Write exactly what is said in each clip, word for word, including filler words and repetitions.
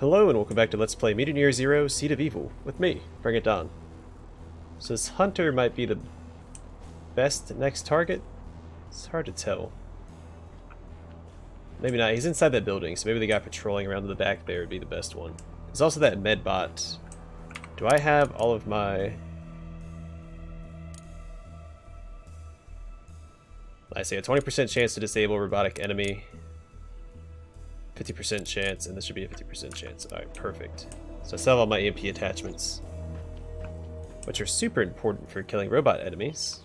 Hello and welcome back to Let's Play Mutant Year Zero: Seed of Evil with me, BringItDon. So this hunter might be the best next target? It's hard to tell. Maybe not. He's inside that building, so maybe the guy patrolling around to the back there would be the best one. There's also that med bot. Do I have all of my... I say a twenty percent chance to disable robotic enemy, fifty percent chance, and this should be a fifty percent chance. Alright, perfect. So I still have all my E M P attachments, which are super important for killing robot enemies.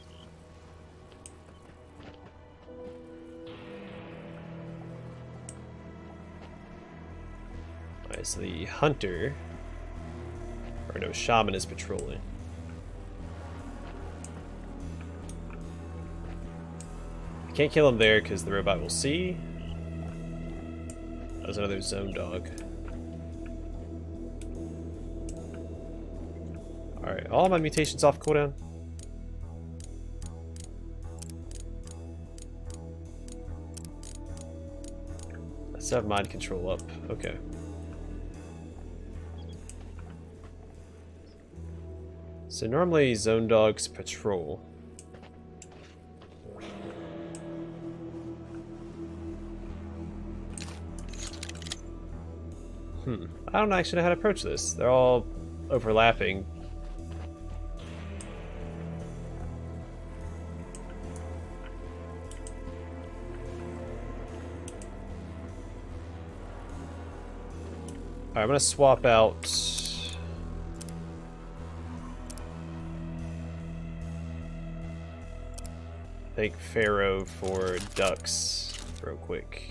Alright, so the hunter, or no, shaman is patrolling. Can't kill him there because the robot will see. That was another zone dog. Alright, all my mutations off cooldown. I still have mind control up. Okay. So normally zone dogs patrol. Hmm. I don't actually know how to approach this. They're all overlapping. Alright, I'm gonna swap out... I think Pharaoh for Dux real quick.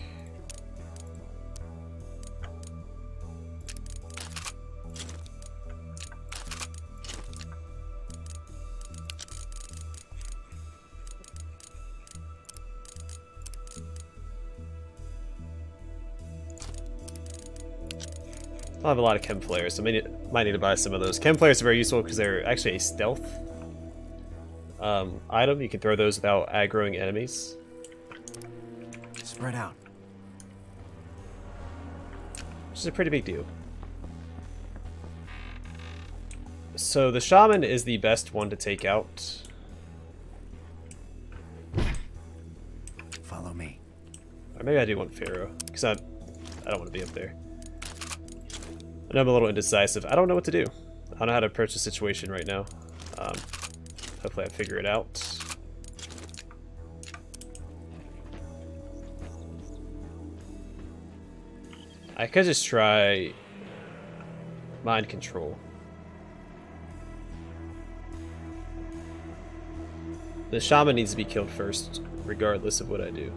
I'll have a lot of chem flares, so I might need to buy some of those. Chem flares are very useful because they're actually a stealth um, item. You can throw those without aggroing enemies. Spread out. Which is a pretty big deal. So the shaman is the best one to take out. Follow me. Or maybe I do want Pharaoh, because I, I don't want to be up there. I'm a little indecisive. I don't know what to do. I don't know how to approach the situation right now. Um, hopefully I figure it out. I could just try mind control. The shaman needs to be killed first, regardless of what I do.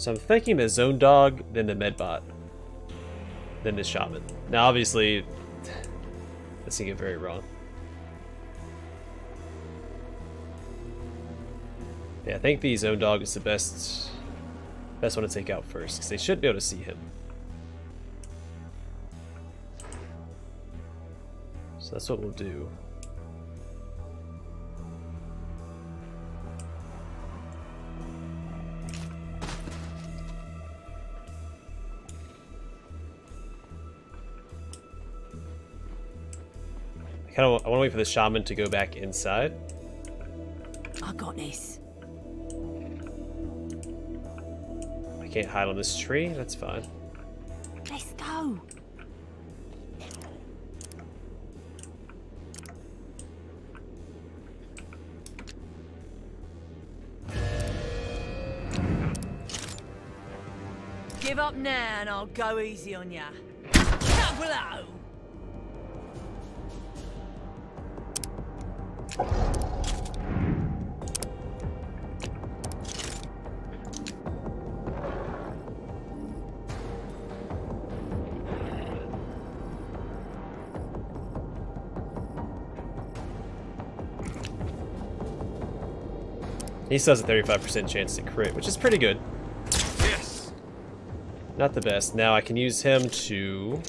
So I'm thinking the zone dog, then the medbot, then the shaman. Now obviously, this can get very wrong. Yeah, I think the zone dog is the best, best one to take out first, because they should be able to see him. So that's what we'll do. I want to wait for the shaman to go back inside. I got this. I can't hide on this tree. That's fine. Let's go. Give up now, and I'll go easy on ya. Cabrillo! He still has a thirty-five percent chance to crit, which is pretty good. Yes. Not the best. Now I can use him to...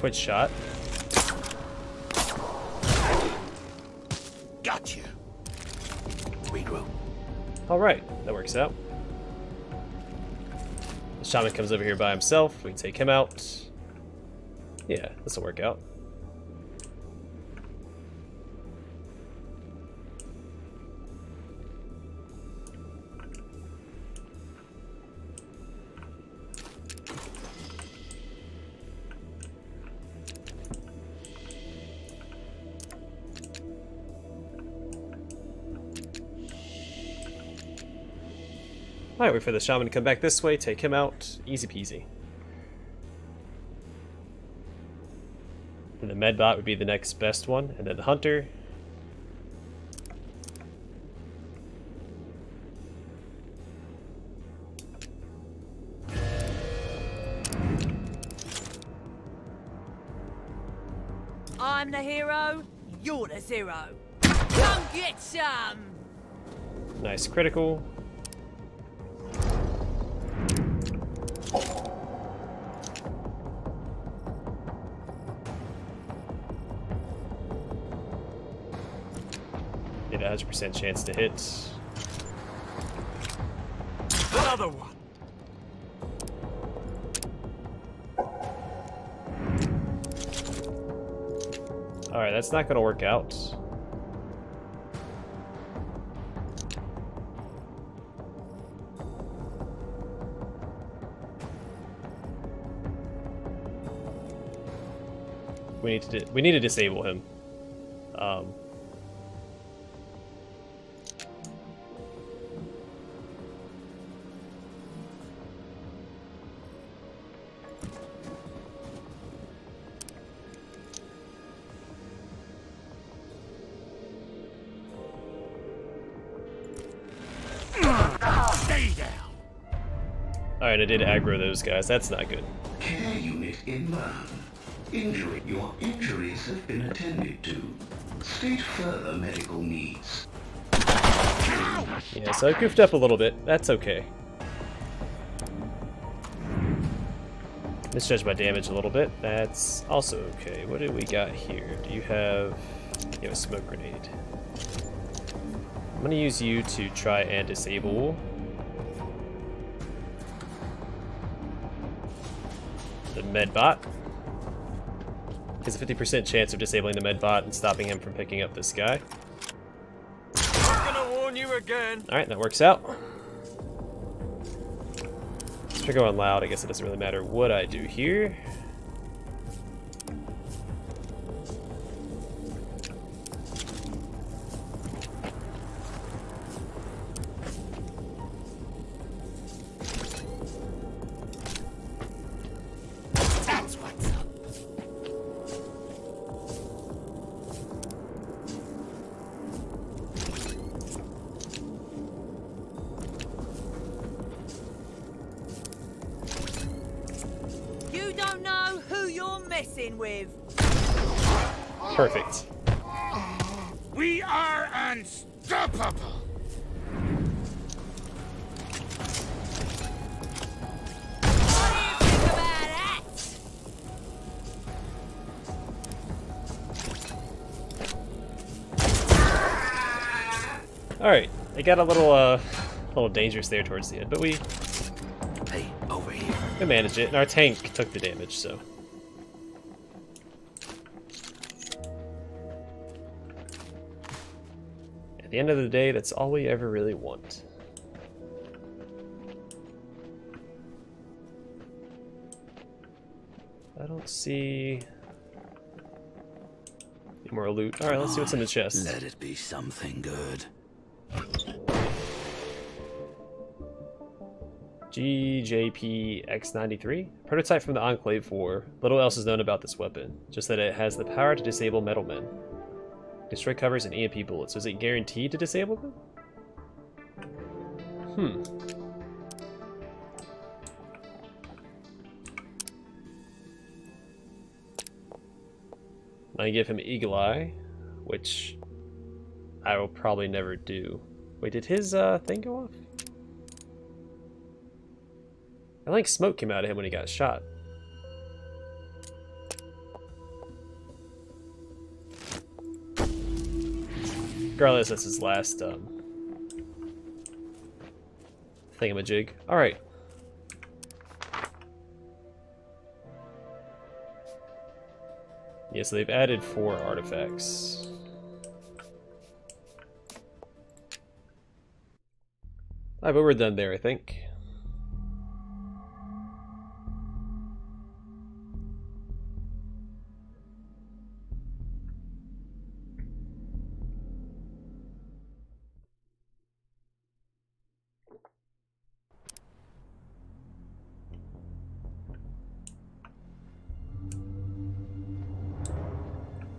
twitch shot. Got you. We will. All right, that works out. The shaman comes over here by himself. We can take him out. Yeah, this will work out. Alright, wait for the shaman to come back this way, take him out, easy peasy. And the medbot would be the next best one, and then the hunter. I'm the hero, you're the zero. Come get some! Nice critical. one hundred percent chance to hit. Another one. All right, that's not going to work out. We need to we need to disable him. Um, Alright, I did aggro those guys. That's not good. Care unit inbound. Injury. Your injuries have been attended to. State further medical needs. Yeah, so I goofed up a little bit. That's okay. Misjudged my damage a little bit. That's also okay. What do we got here? Do you have... You have a smoke grenade. I'm going to use you to try and disable... Medbot. Has a fifty percent chance of disabling the medbot and stopping him from picking up this guy. I'm gonna warn you again. All right, that works out. If you're going loud, I guess it doesn't really matter what I do here. Perfect. We are unstoppable. What do you think about that? All right, it got a little, uh, a little dangerous there towards the end, but we, hey, over here, we managed it, and our tank took the damage, so. At the end of the day, that's all we ever really want. I don't see any more loot. All right, let's see what's in the chest. Let it be something good. G J P X ninety-three, prototype from the Enclave War. Little else is known about this weapon, just that it has the power to disable metalmen. Destroy covers and E M P bullets. Is it guaranteed to disable them? Hmm. I give him Eagle Eye, which I will probably never do. Wait, did his uh, thing go off? I think smoke came out of him when he got shot. Regardless, that's his last um, thingamajig. Alright. Yeah, so they've added four artifacts. Alright, but we're done there, I think.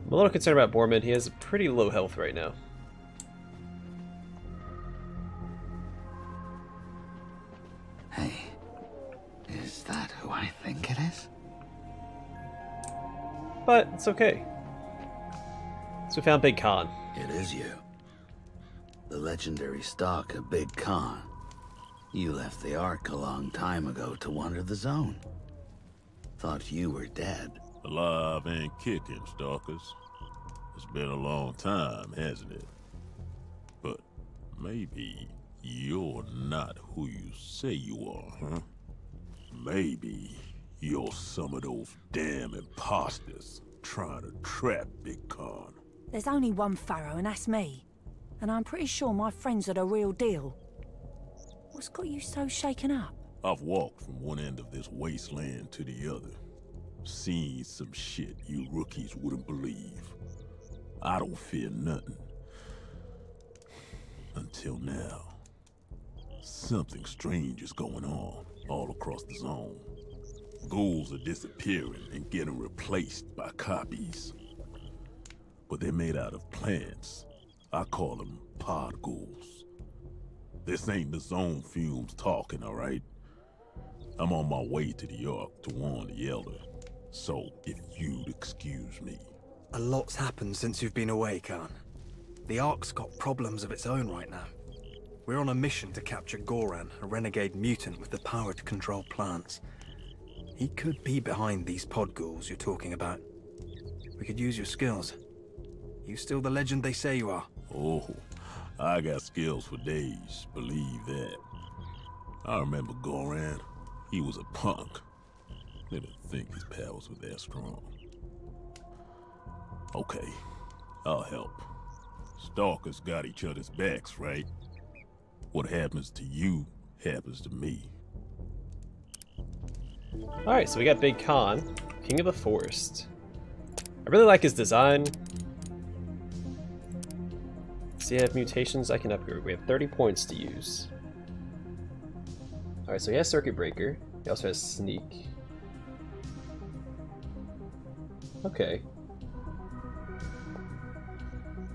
I'm a little concerned about Bormin. He has a pretty low health right now. Hey, is that who I think it is? But it's okay. So we found Big Khan. It is you. The legendary stalker Big Khan. You left the Ark a long time ago to wander the zone. Thought you were dead. Alive and kicking, stalkers. It's been a long time, hasn't it? But maybe you're not who you say you are, huh? Maybe you're some of those damn imposters trying to trap Big Khan. There's only one Pharaoh, and that's me. And I'm pretty sure my friends are the real deal. What's got you so shaken up? I've walked from one end of this wasteland to the other. Seen some shit you rookies wouldn't believe. I don't fear nothing. Until now. Something strange is going on all across the zone. Ghouls are disappearing and getting replaced by copies. But they're made out of plants. I call them pod ghouls. This ain't the zone fumes talking, alright? I'm on my way to the Ark to warn the Elder. So, if you'd excuse me. A lot's happened since you've been away, Khan. The Ark's got problems of its own right now. We're on a mission to capture Goran, a renegade mutant with the power to control plants. He could be behind these pod ghouls you're talking about. We could use your skills. You still the legend they say you are? Oh, I got skills for days, believe that. I remember Goran. He was a punk. They didn't think his powers were that strong. Okay, I'll help. Stalkers got each other's backs, right? What happens to you happens to me. Alright, so we got Big Khan, King of the Forest. I really like his design. See, I have mutations I can upgrade. We have thirty points to use. Alright, so he has Circuit Breaker. He also has Sneak. Okay.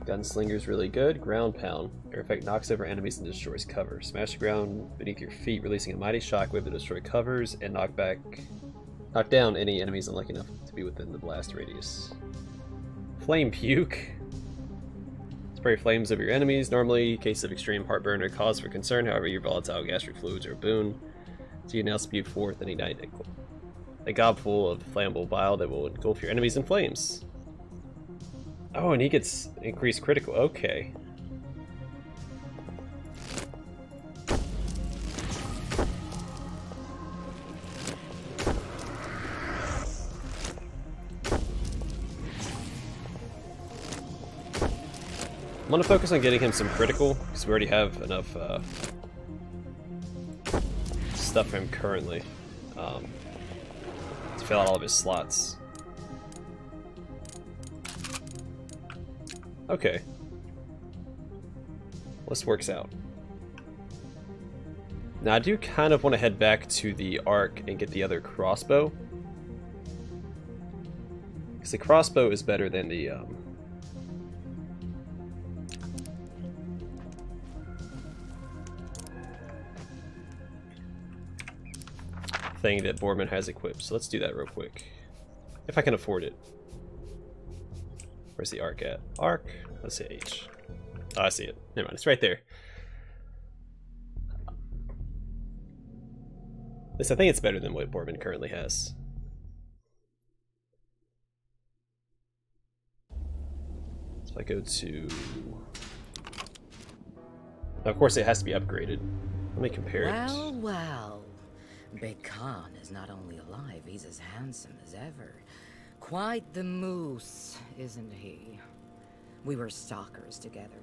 Gunslinger's really good. Ground Pound. Air effect knocks over enemies and destroys cover. Smash the ground beneath your feet, releasing a mighty shockwave to destroy covers and knock back, knock down any enemies unlucky enough to be within the blast radius. Flame Puke. Spray flames over your enemies. Normally, case of extreme heartburn or cause for concern, however, your volatile gastric fluids are a boon. So you now spew forth and ignite it. A gobful of flammable bile that will engulf your enemies in flames. Oh, and he gets increased critical. Okay. I'm gonna focus on getting him some critical because we already have enough uh, stuff for him currently. Um, Fill out all of his slots. Okay. This works out. Now I do kind of want to head back to the Ark and get the other crossbow. Because the crossbow is better than the um, thing that Bormin has equipped, so let's do that real quick. If I can afford it. Where's the Ark at? Ark? Let's say H. Oh, I see it. Never mind, it's right there. This, I think it's better than what Bormin currently has. So I go to Now, of course, it has to be upgraded. Let me compare well, it. Well, well. Big Khan is not only alive, he's as handsome as ever. Quite the moose, isn't he? We were stalkers together.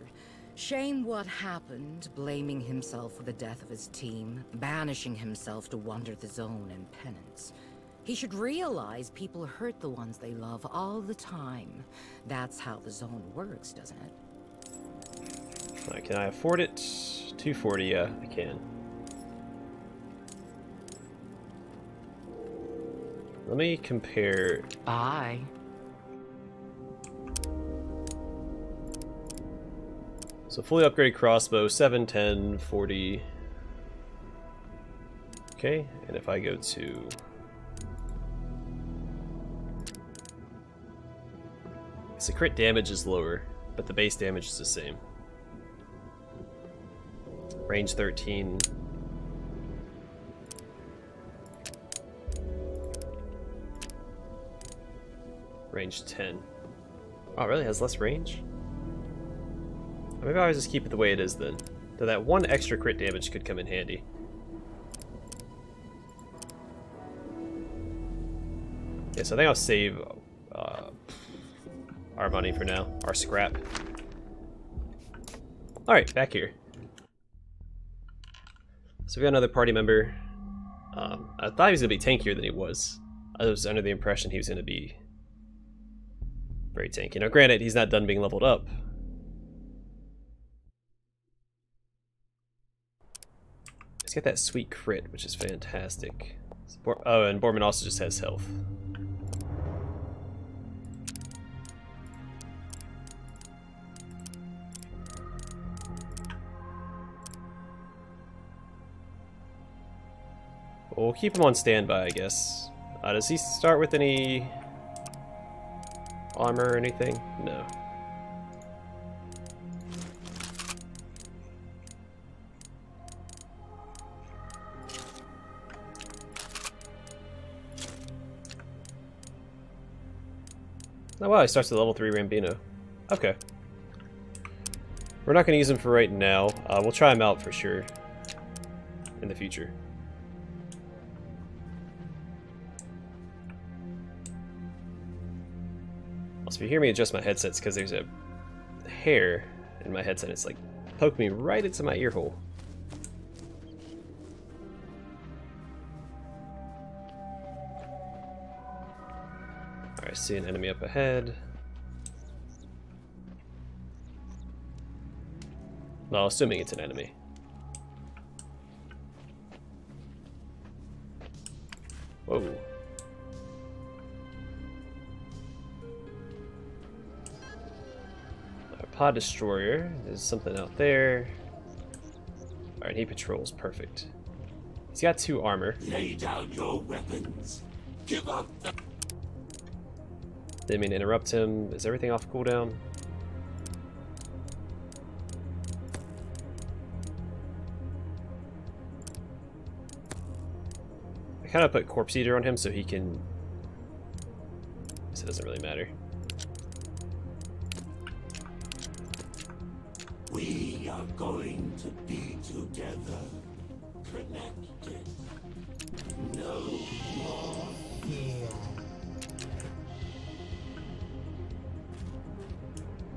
Shame what happened, blaming himself for the death of his team, banishing himself to wander the zone in penance. He should realize people hurt the ones they love all the time. That's how the zone works, doesn't it? Right, can I afford it? two forty, yeah, I can. Let me compare. I. So fully upgraded crossbow, seven, ten, forty. Okay, and if I go to. So crit damage is lower, but the base damage is the same. Range thirteen. Range ten. Oh, it really has less range? Maybe I'll just keep it the way it is then. Though that one extra crit damage could come in handy. Yeah, so I think I'll save uh, our money for now, our scrap. All right, back here. So we got another party member. Um, I thought he was gonna be tankier than he was. I was under the impression he was gonna be very tanky. Now, granted, he's not done being leveled up. Let's get that sweet crit, which is fantastic. Oh, and Bormin also just has health. We'll keep him on standby, I guess. Uh, does he start with any armor or anything? No. Oh wow, he starts at level three Rambino. Okay. We're not going to use him for right now. Uh, we'll try him out for sure in the future. So if you hear me adjust my headsets, because there's a hair in my headset, it's like poke me right into my ear hole. Alright, I see an enemy up ahead. Well, assuming it's an enemy. Whoa. Pod destroyer. There's something out there. All right, he patrols. Perfect. He's got two armor. Lay down your weapons. Give up. The Didn't mean to interrupt him. Is everything off cooldown? I kind of put corpse eater on him so he can. I guess it doesn't really matter. We are going to be together, connected, no more fear.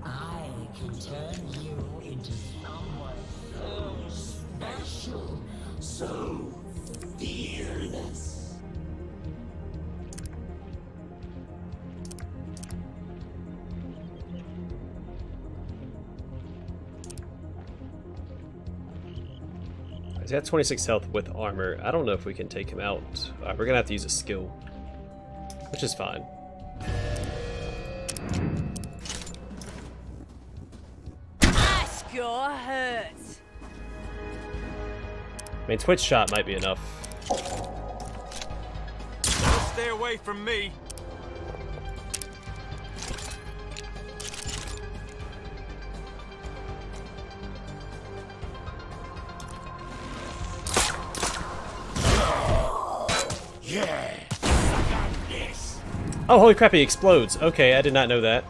I can turn you into someone so special, so fearless. He's got twenty-six health with armor. I don't know if we can take him out. Uh, we're gonna have to use a skill, which is fine. That sure hurts. I mean, Twitch shot might be enough. Don't stay away from me. Oh, holy crap, he explodes. Okay, I did not know that.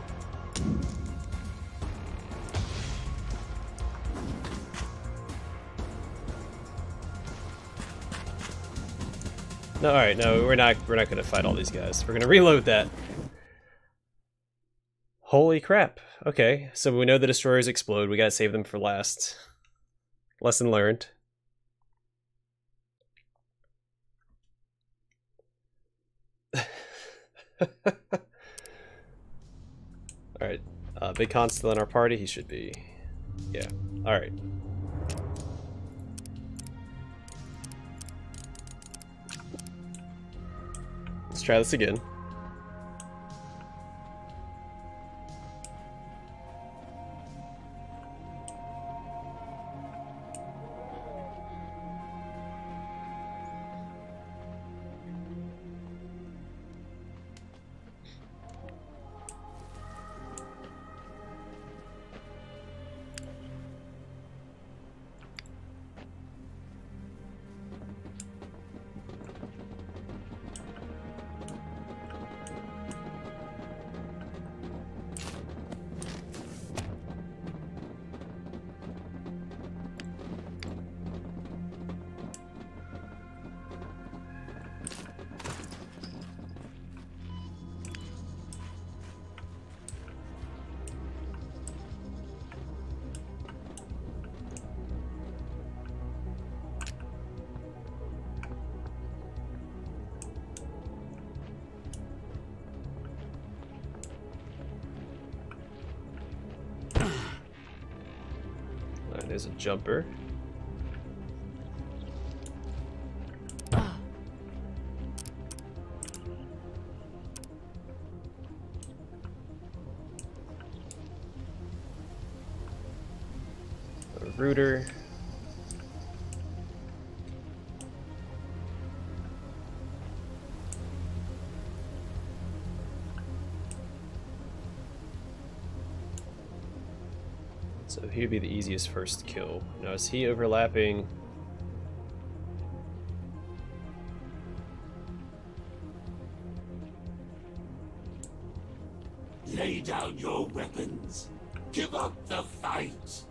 No, all right, no, we're not. We're not gonna fight all these guys. We're gonna reload that. Holy crap! Okay, so we know the destroyers explode. We gotta save them for last. Lesson learned. All right, uh, Big Khan's still in our party. He should be. Yeah. All right. Let's try this again. There's a jumper. A router. So he would be the easiest first kill. Now is he overlapping? Lay down your weapons. Give up the fight.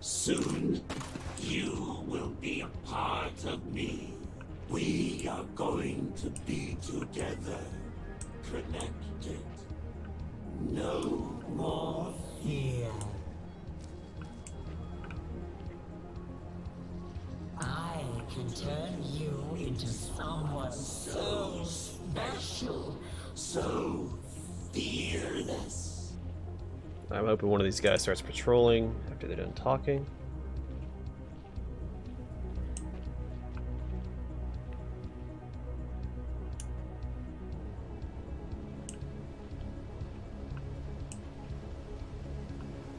Soon you will be a part of me. We are going to be together. Connected. No more fear. Can turn you into someone so special, so fearless. I'm hoping one of these guys starts patrolling after they're done talking.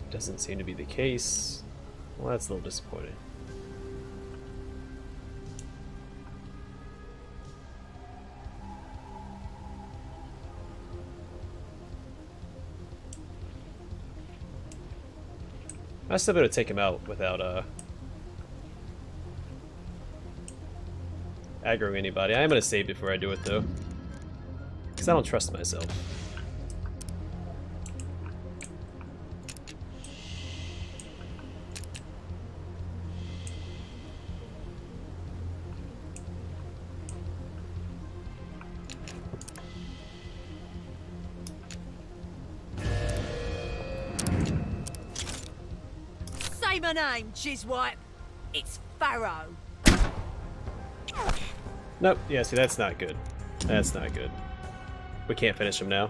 Doesn't seem to be the case. Well, that's a little disappointing. I still better take him out without uh, aggroing anybody. I am gonna save before I do it though, because I don't trust myself. My name, Jizwipe. It's Pharaoh. Nope. Yeah, see, that's not good. That's not good. We can't finish him now.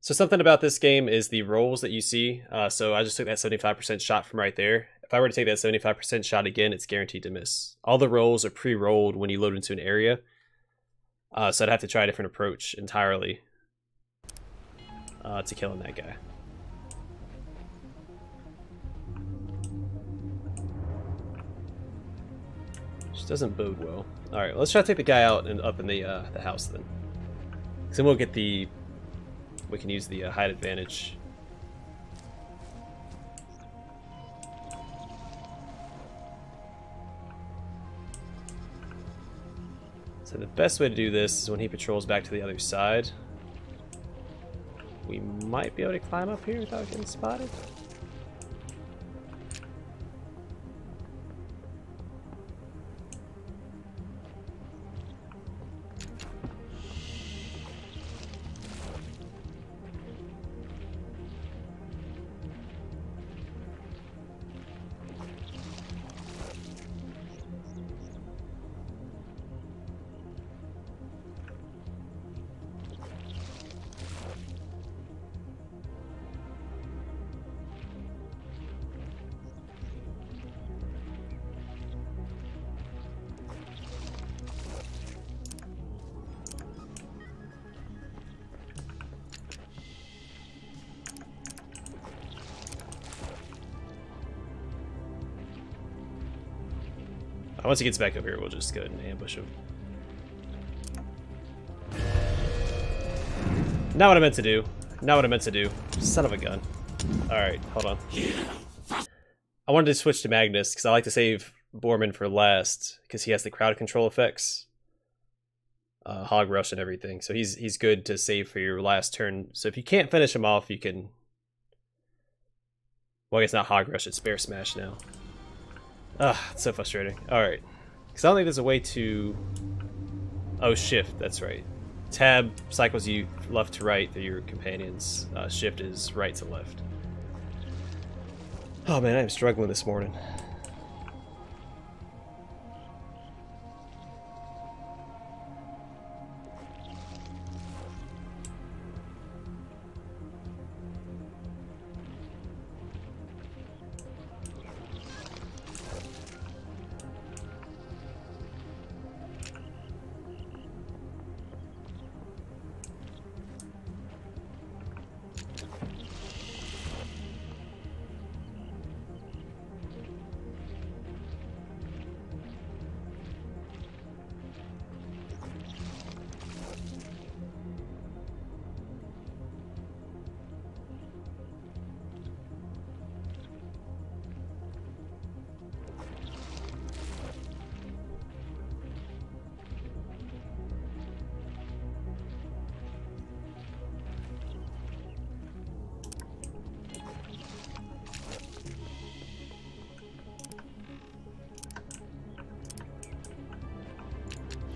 So something about this game is the rolls that you see. Uh, so I just took that seventy-five percent shot from right there. If I were to take that seventy-five percent shot again, it's guaranteed to miss. All the rolls are pre-rolled when you load into an area. Uh, so I'd have to try a different approach entirely uh, to killing that guy. Doesn't bode well. All right, let's try to take the guy out and up in the uh, the house then. Cause then we'll get the. We can use the uh, hide advantage. So the best way to do this is when he patrols back to the other side. We might be able to climb up here without getting spotted. Once he gets back up here, we'll just go ahead and ambush him. Not what I meant to do. Not what I meant to do. Son of a gun. Alright, hold on. I wanted to switch to Magnus, because I like to save Bormin for last, because he has the crowd control effects. Uh, hog rush and everything, so he's he's good to save for your last turn. So if you can't finish him off, you can... Well, I guess not hog rush, it's bear smash now. Ah, it's so frustrating. Alright. Because I don't think there's a way to... Oh, shift, that's right. Tab cycles you left to right through your companions. Uh, shift is right to left. Oh man, I am struggling this morning.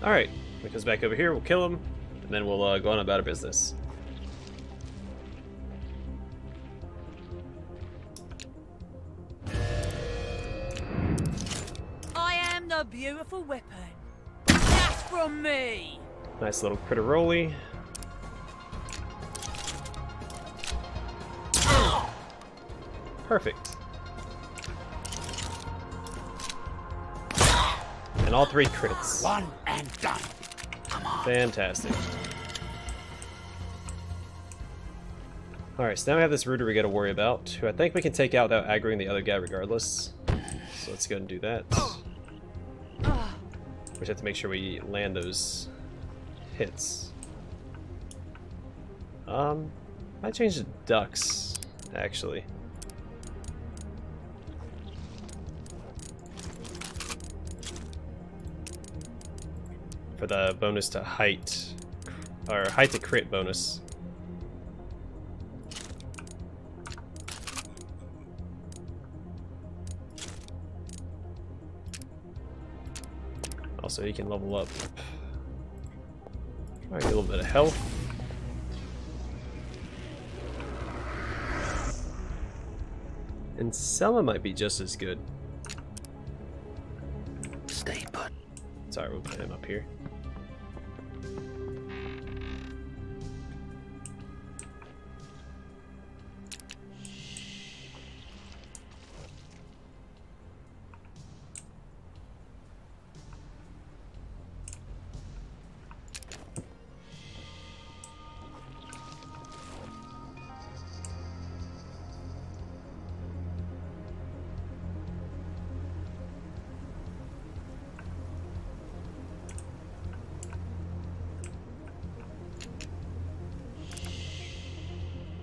Alright, when he comes back over here, we'll kill him, and then we'll uh, go on about our business. I am the beautiful weapon. That's from me! Nice little critter rolly. Oh. Perfect. And all three crits. One and done. Come on. Fantastic. Alright, so now we have this rooter we gotta worry about, who I think we can take out without aggroing the other guy regardless. So let's go ahead and do that. We just have to make sure we land those hits. Um, I changed to Dux, actually. For the bonus to height, or height to crit bonus. Also, he can level up. Try to get a little bit of health. And Selma might be just as good. Stay put. Sorry, we'll put him up here.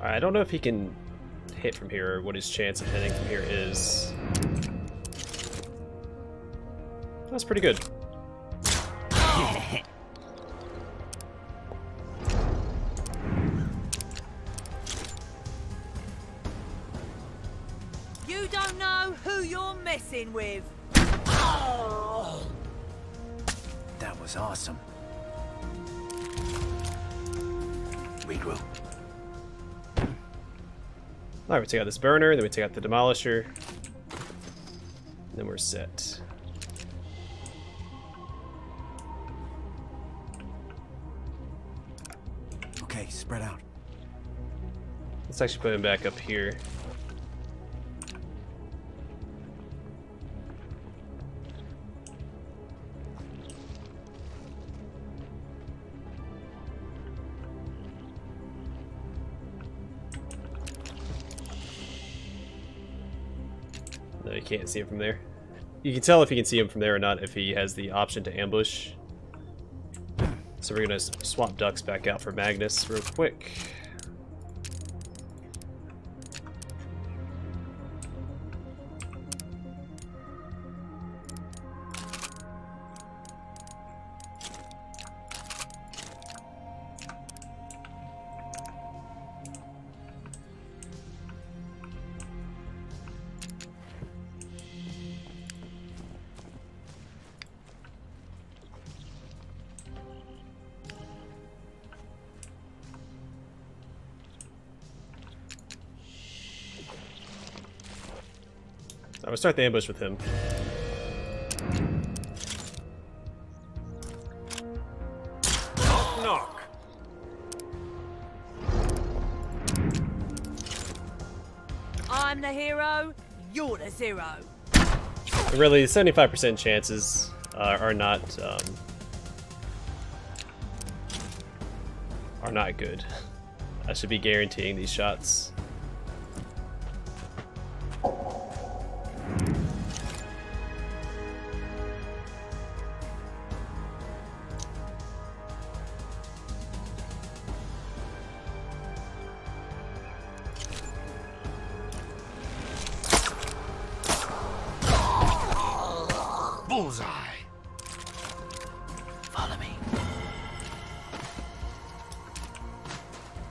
I don't know if he can hit from here, or what his chance of hitting from here is. That's pretty good. You don't know who you're messing with. Oh. That was awesome. Regroup. Alright, we take out this burner, then we take out the demolisher, and then we're set. Okay, spread out. Let's actually put him back up here. Can't see it from there. You can tell if you can see him from there or not, if he has the option to ambush. So we're going to swap Dux back out for Magnus real quick. I'm gonna start the ambush with him. Knock, knock. I'm the hero, you're the zero. Really, seventy-five percent chances uh, are not um, are not good. I should be guaranteeing these shots.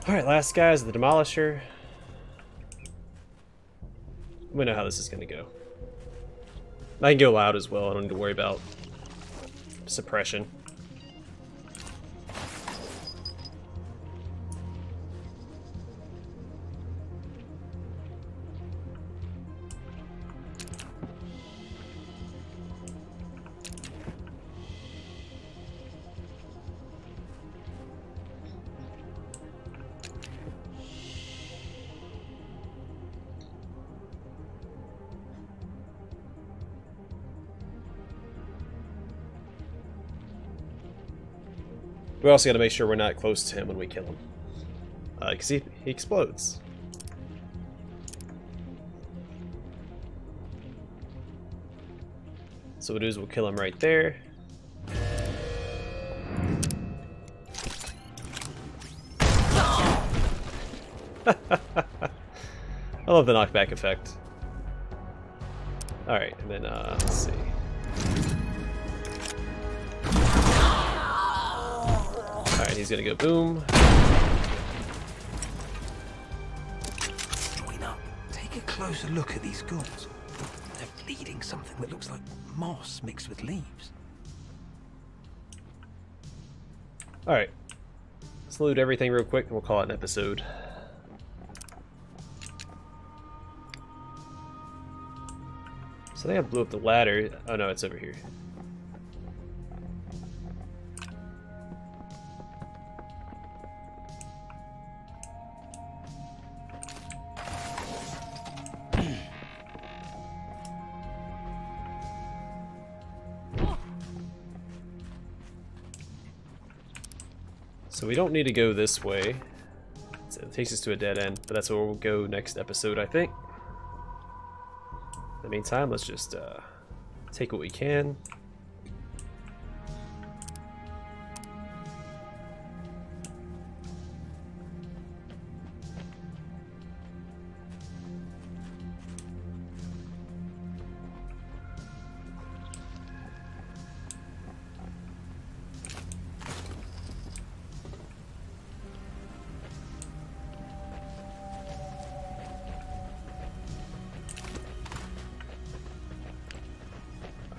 Alright, last guy is the Demolisher. We know how this is going to go. I can go loud as well, I don't need to worry about suppression. We also got to make sure we're not close to him when we kill him, because uh, he, he explodes. So what we'll do is we'll kill him right there. I love the knockback effect. All right, and then uh, let's see. Alright, he's gonna go boom. Join up. Take a closer look at these ghouls. They're bleeding something that looks like moss mixed with leaves. Alright. Let's loot everything real quick and we'll call it an episode. So I think I blew up the ladder. Oh no, it's over here. So we don't need to go this way, so it takes us to a dead end, but that's where we'll go next episode, I think. In the meantime, let's just uh, take what we can.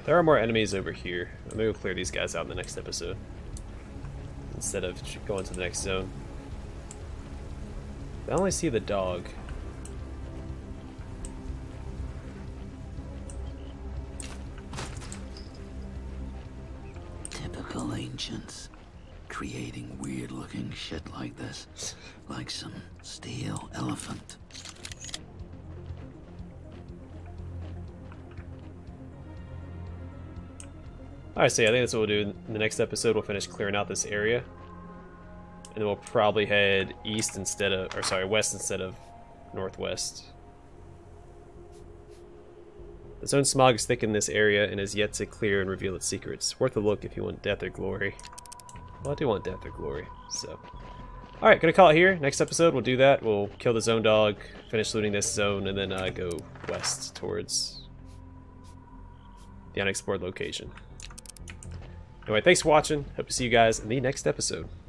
There are more enemies over here. Maybe we'll clear these guys out in the next episode instead of going to the next zone. I only see the dog. Typical ancients, creating weird-looking shit like this, like some steel elephant. Alright, so yeah, I think that's what we'll do. In the next episode, we'll finish clearing out this area. And then we'll probably head east instead of, or sorry, west instead of northwest. The zone smog is thick in this area and is yet to clear and reveal its secrets. Worth a look if you want death or glory. Well, I do want death or glory, so... Alright, gonna call it here. Next episode, we'll do that. We'll kill the zone dog, finish looting this zone, and then uh, go west towards the unexplored location. Anyway, thanks for watching. Hope to see you guys in the next episode.